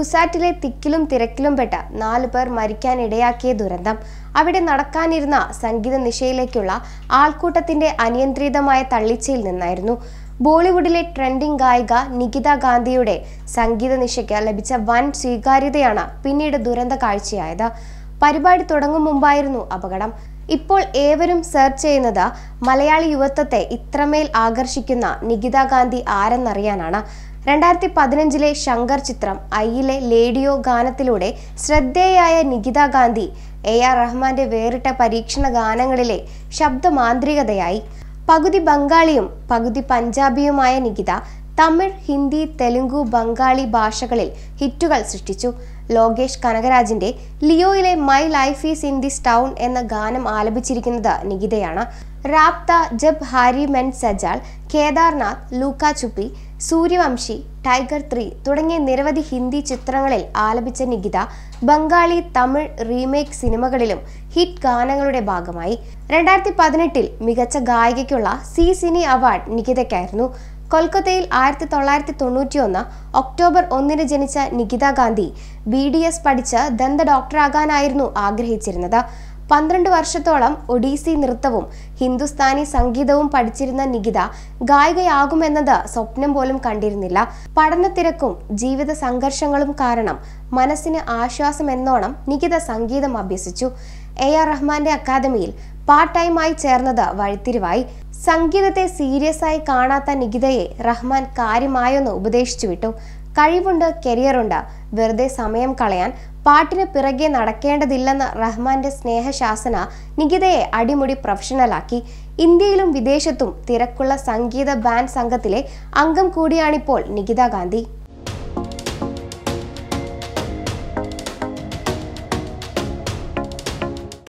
കുസാറ്റിലെ തിക്കിലും തിരക്കിലും പെട്ട 4 പേർ മരിക്കാൻ ഇടയാക്കിയ ദുരന്തം അവിടെ നടക്കാനിരുന്ന സംഗീത നിശയിലേക്കുള്ള ആൾക്കൂട്ടത്തിന്റെ അനിയന്ത്രിതമായ തള്ളിച്ചയിൽ നിന്നായിരുന്നു. ബോളിവുഡിലെ ട്രെൻഡിംഗ് ഗായിക നിഖിത ഗാന്ധിയുടെ സംഗീത നിശയ്ക്ക് ലഭിച്ച വൻ സ്വീകാര്യതയാണ് പിന്നീട് ദുരന്ത കാഴ്ചയായത്. പരിപാടി തുടങ്ങും മുമ്പായിരുന്നു അപകടം. ഇപ്പോൾ ഏവരും സെർച്ച് ചെയ്യുന്നത് മലയാളി യുവത്വത്തെ ഇത്രമേൽ ആകർഷിക്കുന്ന നിഖിത ഗാന്ധി ആരെന്നറിയാനാണ്. 2015 ശങ്കർ ചിത്രം ഐയിലെ ലേഡിയോ ഗാനത്തിലൂടെ ശ്രദ്ധേയായ നിഖിത ഗാന്ധി AR റഹ്മാന്റെ വേറിട്ട പരീക്ഷണ ഗാനങ്ങളിലെ ശബ്ദമാന്ത്രികതയായി. പകുതി ബംഗാളിയും പകുതി പഞ്ചാബിയുമായ നിഖിത തമിഴ്, ഹിന്ദി, തെലുങ്കു, ബംഗാളി ഭാഷകളിൽ ഹിറ്റുകൾ സൃഷ്ടിച്ചു. ലോകേഷ് കനകരാജിന്റെ ലിയോയിലെ my life is in this town എന്ന ഗാനം ആലപിച്ചിരിക്കുന്നത് നിഖിതയാണ്. Raabta, Jab Harry met Sejal, Kedarnath, Luka Chuppi, Sooryavanshi, Tiger 3 തുടങ്ങിയ നിരവധി ഹിന്ദി ചിത്രങ്ങളിൽ ആലപിച്ച നിഖിത ബംഗാളി, തമിഴ് റീമേക്ക് സിനിമകളിലും ഹിറ്റ് ഗാനങ്ങളുടെ ഭാഗമായി. 2018 മികച്ച ഗായികയ്ക്കുള്ള സി സിനി അവാർഡ് നിഖിതയ്ക്കായിരുന്നു. കൊൽക്കത്തയിൽ 1991 ഒക്ടോബർ 1 ജനിച്ച നിഖിത ഗാന്ധി BDS പഠിച്ച് ദന്ത ഡോക്ടറാകാനായിരുന്നു ആഗ്രഹിച്ചിരുന്നത്. 12 വർഷത്തോളം ഒഡീസി നൃത്തവും ഹിന്ദുസ്ഥാനി സംഗീതവും പഠിച്ചിരുന്ന നിഖിത ഗായികയാകുമെന്നത് സ്വപ്നം പോലും കണ്ടിരുന്നില്ല. പഠനത്തിരക്കും ജീവിത സംഘർഷങ്ങളും കാരണം മനസ്സിന് ആശ്വാസം എന്നോണം നിഖിത സംഗീതം അഭ്യസിച്ചു. AR റഹ്മാന്റെ അക്കാദമിയിൽ പാർട്ട് ടൈമായി ചേർന്നത് വഴിത്തിരിവായി. സംഗീതത്തെ സീരിയസായി കാണാത്ത നിഖിതയെ റഹ്മാൻ കാര്യമായൊന്ന് ഉപദേശിച്ചു വിട്ടു. കഴിവുണ്ട്, കരിയറുണ്ട്, വെറുതെ സമയം കളയാൻ പാട്ടിന് പിറകെ നടക്കേണ്ടതില്ലെന്ന റഹ്മാന്റെ സ്നേഹശാസന നിഖിതയെ അടിമുടി പ്രൊഫഷണലാക്കി. ഇന്ത്യയിലും വിദേശത്തും തിരക്കുള്ള സംഗീത ബാൻഡ് സംഘത്തിലെ അംഗം കൂടിയാണിപ്പോൾ നിഖിത ഗാന്ധി.